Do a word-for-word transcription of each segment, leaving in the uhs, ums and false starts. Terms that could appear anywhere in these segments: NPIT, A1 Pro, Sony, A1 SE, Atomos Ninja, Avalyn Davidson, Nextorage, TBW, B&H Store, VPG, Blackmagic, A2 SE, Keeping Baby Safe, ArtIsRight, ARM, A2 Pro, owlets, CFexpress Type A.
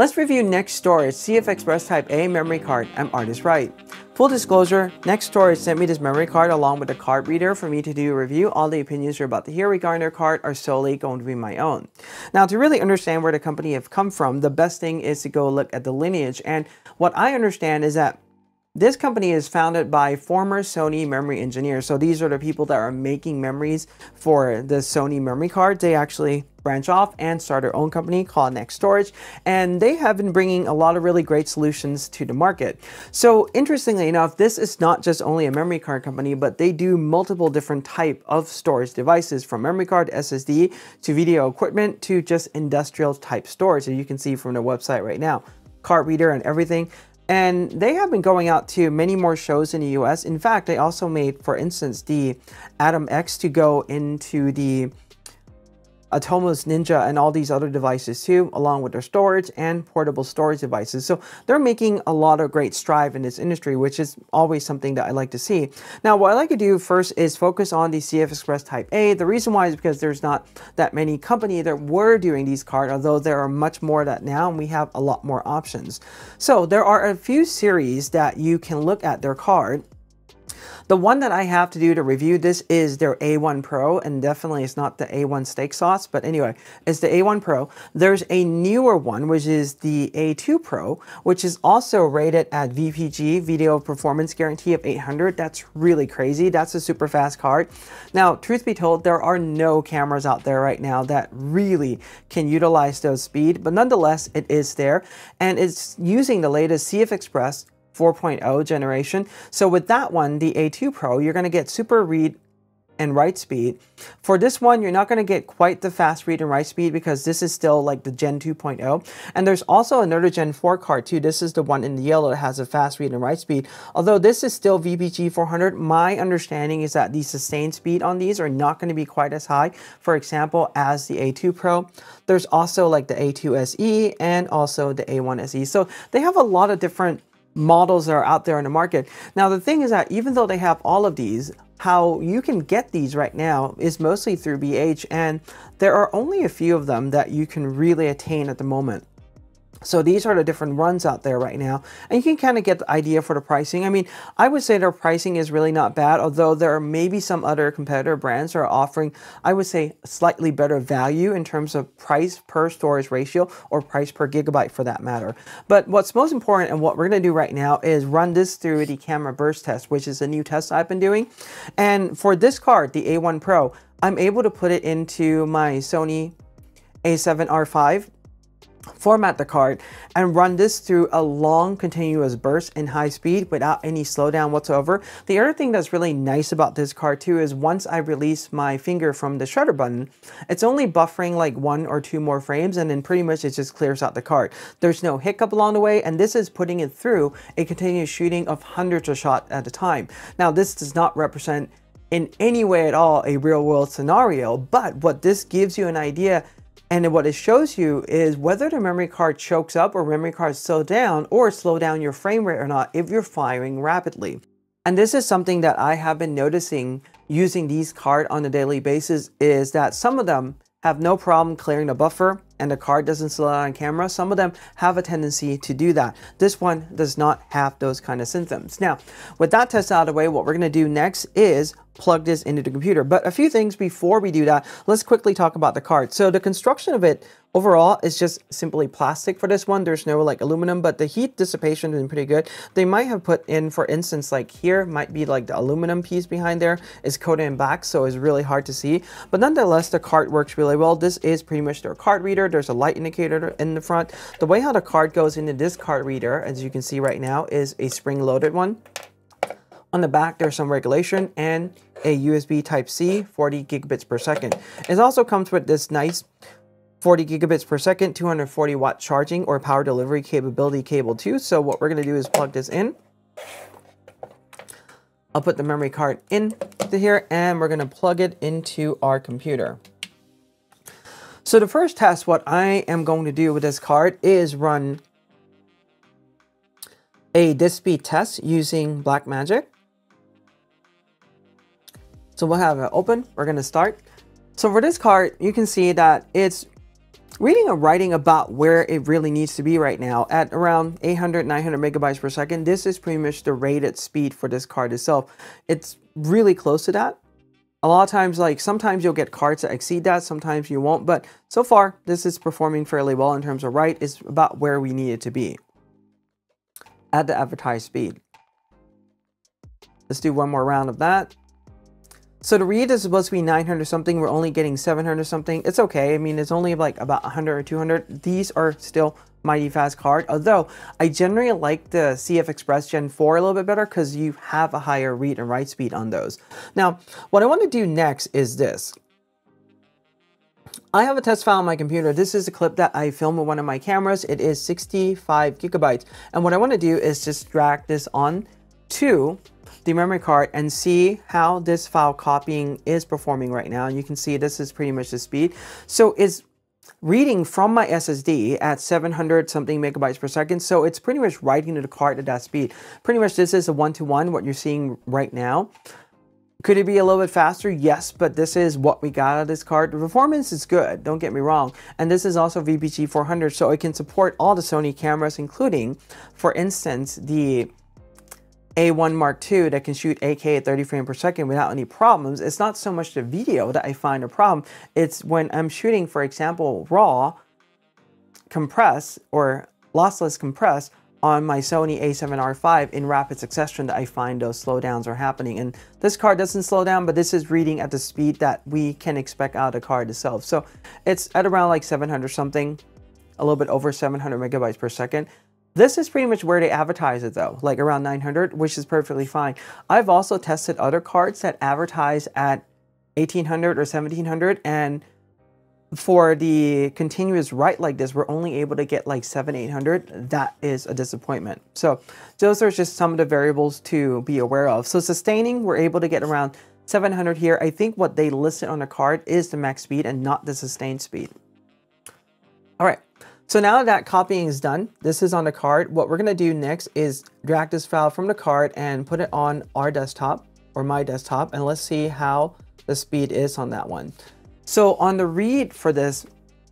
Let's review Nextorage CFexpress Type A memory card. I'm ArtIsRight. Full disclosure, Nextorage sent me this memory card along with a card reader for me to do a review. All the opinions you're about to hear regarding their card are solely going to be my own. Now, to really understand where the company have come from, the best thing is to go look at the lineage. And what I understand is that this company is founded by former Sony memory engineers. So these are the people that are making memories for the Sony memory card. They actually branch off and start their own company called Nextorage, and they have been bringing a lot of really great solutions to the market. So interestingly enough, this is not just only a memory card company, but they do multiple different type of storage devices, from memory card, S S D, to video equipment, to just industrial type storage, as you can see from their website right now, card reader and everything. And they have been going out to many more shows in the U S. In fact, they also made, for instance, the Atom X to go into the Atomos Ninja and all these other devices too, along with their storage and portable storage devices. So they're making a lot of great strive in this industry, which is always something that I like to see. Now, what I like to do first is focus on the CFexpress Type A. The reason why is because there's not that many companies that were doing these cards, although there are much more of that now, and we have a lot more options. So there are a few series that you can look at their card. The one that I have to do to review this is their A one Pro, and definitely it's not the A one steak sauce, but anyway, it's the A one Pro. There's a newer one, which is the A two Pro, which is also rated at V P G, Video Performance Guarantee, of eight hundred. That's really crazy. That's a super fast card. Now, truth be told, there are no cameras out there right now that really can utilize those speed, but nonetheless, it is there, and it's using the latest CFexpress four point oh generation. So with that one, the A two Pro, you're going to get super read and write speed. For this one, you're not going to get quite the fast read and write speed because this is still like the Gen two point oh. And there's also another Gen four card too. This is the one in the yellow that has a fast read and write speed. Although this is still V P G four hundred, my understanding is that the sustained speed on these are not going to be quite as high, for example, as the A two Pro. There's also like the A two S E and also the A one S E. So they have a lot of different models that are out there in the market. Now, the thing is that even though they have all of these, how you can get these right now is mostly through B H, and there are only a few of them that you can really attain at the moment. So these are the different runs out there right now, and you can kind of get the idea for the pricing. I mean, I would say their pricing is really not bad, although there are maybe some other competitor brands that are offering, I would say, slightly better value in terms of price per storage ratio or price per gigabyte for that matter. But what's most important and what we're going to do right now is run this through the camera burst test, which is a new test I've been doing. And for this card, the A one Pro, I'm able to put it into my Sony A seven R five, format the card, and run this through a long continuous burst in high speed without any slowdown whatsoever. The other thing that's really nice about this card too is once I release my finger from the shutter button, it's only buffering like one or two more frames, and then pretty much it just clears out the card. There's no hiccup along the way, and this is putting it through a continuous shooting of hundreds of shots at a time. Now, this does not represent in any way at all a real world scenario, but what this gives you an idea and what it shows you is whether the memory card chokes up or memory card slow down or slow down your frame rate or not if you're firing rapidly. And this is something that I have been noticing using these cards on a daily basis, is that some of them have no problem clearing the buffer and the card doesn't slow down on camera. Some of them have a tendency to do that. This one does not have those kind of symptoms. Now, with that test out of the way, what we're gonna do next is plug this into the computer. But a few things before we do that, let's quickly talk about the card. So the construction of it overall is just simply plastic for this one. There's no like aluminum, but the heat dissipation has been pretty good. They might have put in, for instance, like here might be like the aluminum piece behind there is coated in black, so it's really hard to see. But nonetheless, the card works really well. This is pretty much their card reader. There's a light indicator in the front. The way how the card goes into this card reader, as you can see right now, is a spring-loaded one. On the back, there's some regulation and a U S B Type-C, forty gigabits per second. It also comes with this nice forty gigabits per second, two hundred forty watt charging or power delivery capability cable too. So what we're gonna do is plug this in. I'll put the memory card in to here, and we're gonna plug it into our computer. So the first test, what I am going to do with this card is run a disk speed test using Blackmagic. So we'll have it open. We're going to start. So for this card, you can see that it's reading and writing about where it really needs to be right now at around eight hundred, nine hundred megabytes per second. This is pretty much the rated speed for this card itself. It's really close to that. A lot of times, like sometimes you'll get cards that exceed that, sometimes you won't, but so far this is performing fairly well in terms of write. It's about where we need it to be at the advertised speed. Let's do one more round of that. So the read is supposed to be nine hundred something, we're only getting seven hundred something. It's okay, I mean it's only like about one hundred or two hundred. These are still mighty fast card, although I generally like the CFexpress Gen four a little bit better because you have a higher read and write speed on those. Now, what I want to do next is this. I have a test file on my computer. This is a clip that I filmed with one of my cameras. It is sixty-five gigabytes. And what I want to do is just drag this on to the memory card and see how this file copying is performing right now. And you can see this is pretty much the speed. So it's reading from my S S D at seven hundred something megabytes per second. So it's pretty much writing to the card at that speed. Pretty much this is a one-to-one, what you're seeing right now. Could it be a little bit faster? Yes, but this is what we got out of this card. The performance is good, don't get me wrong. And this is also V P G four hundred, so it can support all the Sony cameras, including, for instance, the A one Mark two that can shoot eight K at thirty frames per second without any problems. It's not so much the video that I find a problem. It's when I'm shooting, for example, RAW compress or lossless compress on my Sony A seven R five in rapid succession that I find those slowdowns are happening. And this card doesn't slow down, but this is reading at the speed that we can expect out of the card itself. So it's at around like seven hundred something, a little bit over seven hundred megabytes per second. This is pretty much where they advertise it though, like around nine hundred, which is perfectly fine. I've also tested other cards that advertise at eighteen hundred or seventeen hundred, and for the continuous write like this, we're only able to get like seven, eight hundred. That is a disappointment. So those are just some of the variables to be aware of. So sustaining, we're able to get around seven hundred here. I think what they listed on the card is the max speed and not the sustained speed. All right. So now that copying is done, this is on the card. What we're gonna do next is drag this file from the card and put it on our desktop or my desktop, and let's see how the speed is on that one. So on the read for this,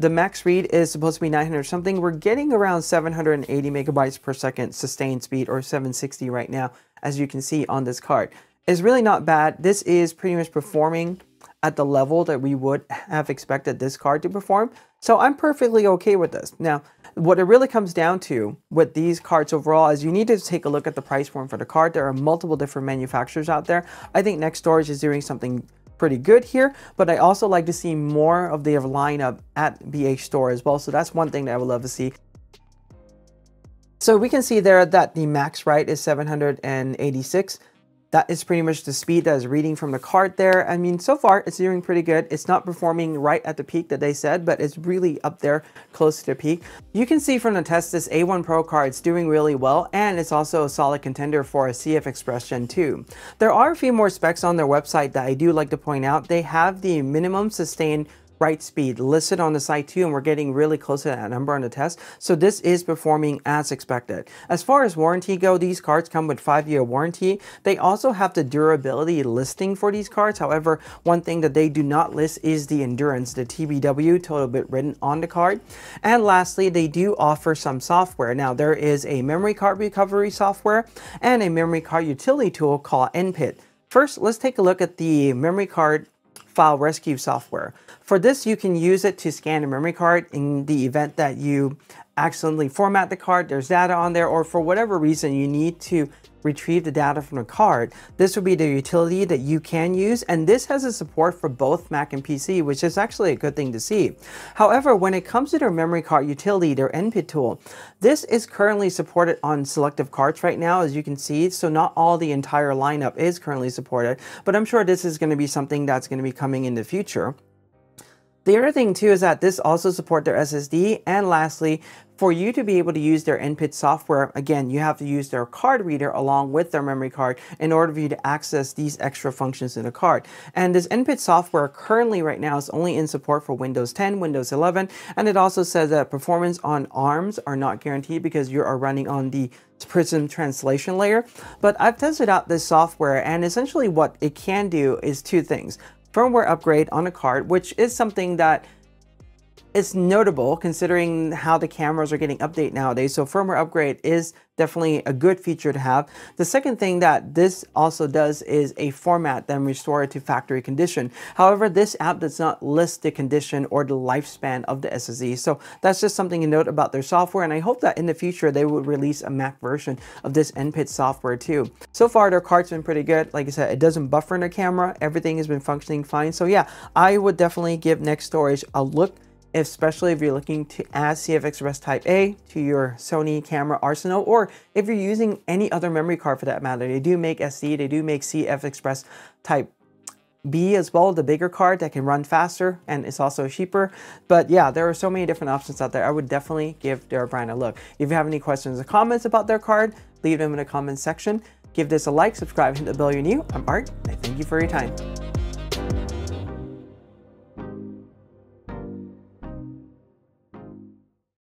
the max read is supposed to be nine hundred something. We're getting around seven hundred eighty megabytes per second sustained speed, or seven sixty right now, as you can see on this card. It's really not bad. This is pretty much performing at the level that we would have expected this card to perform. So I'm perfectly okay with this. Now, what it really comes down to with these cards overall is you need to take a look at the price point for the card. There are multiple different manufacturers out there. I think Nextorage is doing something pretty good here, but I also like to see more of their lineup at B and H Store as well. So that's one thing that I would love to see. So we can see there that the max write is seven hundred eighty-six. That is pretty much the speed that is reading from the card there. I mean, so far it's doing pretty good. It's not performing right at the peak that they said, but it's really up there close to the peak. You can see from the test, this A one Pro card's doing really well, and it's also a solid contender for a CFexpress Gen two. There are a few more specs on their website that I do like to point out. They have the minimum sustained write speed listed on the site too, and we're getting really close to that number on the test. So this is performing as expected. As far as warranty go, these cards come with five year warranty. They also have the durability listing for these cards. However, one thing that they do not list is the endurance, the T B W, total bit written on the card. And lastly, they do offer some software. Now there is a memory card recovery software and a memory card utility tool called N P I T. First, let's take a look at the memory card file rescue software. For this, you can use it to scan a memory card in the event that you accidentally format the card, there's data on there, or for whatever reason you need to retrieve the data from the card. This would be the utility that you can use, and this has a support for both Mac and P C, which is actually a good thing to see. However, when it comes to their memory card utility, their N P I T tool, this is currently supported on selective cards right now, as you can see, so not all the entire lineup is currently supported, but I'm sure this is going to be something that's going to be coming in the future. The other thing too is that this also supports their S S D, and lastly, for you to be able to use their N P I T software, again, you have to use their card reader along with their memory card in order for you to access these extra functions in the card. And this N P I T software currently right now is only in support for Windows ten, Windows eleven, and it also says that performance on ARMs are not guaranteed because you are running on the Prism translation layer. But I've tested out this software, and essentially what it can do is two things. Firmware upgrade on a card, which is something that It's notable considering how the cameras are getting updated nowadays, so firmware upgrade is definitely a good feature to have. The second thing that this also does is a format, then restore it to factory condition. However, this app does not list the condition or the lifespan of the S S E, so that's just something to note about their software, and I hope that in the future they would release a Mac version of this N P I T software too. So far their card's been pretty good. Like I said, it doesn't buffer in their camera, everything has been functioning fine. So yeah, I would definitely give Nextorage a look, especially if you're looking to add CFexpress Type A to your Sony camera arsenal, or if you're using any other memory card for that matter. They do make S E, they do make CFexpress Type B as well, the bigger card that can run faster and it's also cheaper. But yeah, there are so many different options out there. I would definitely give their brand a look. If you have any questions or comments about their card, leave them in the comments section. Give this a like, subscribe, hit the bell you're new. I'm Art, and I thank you for your time.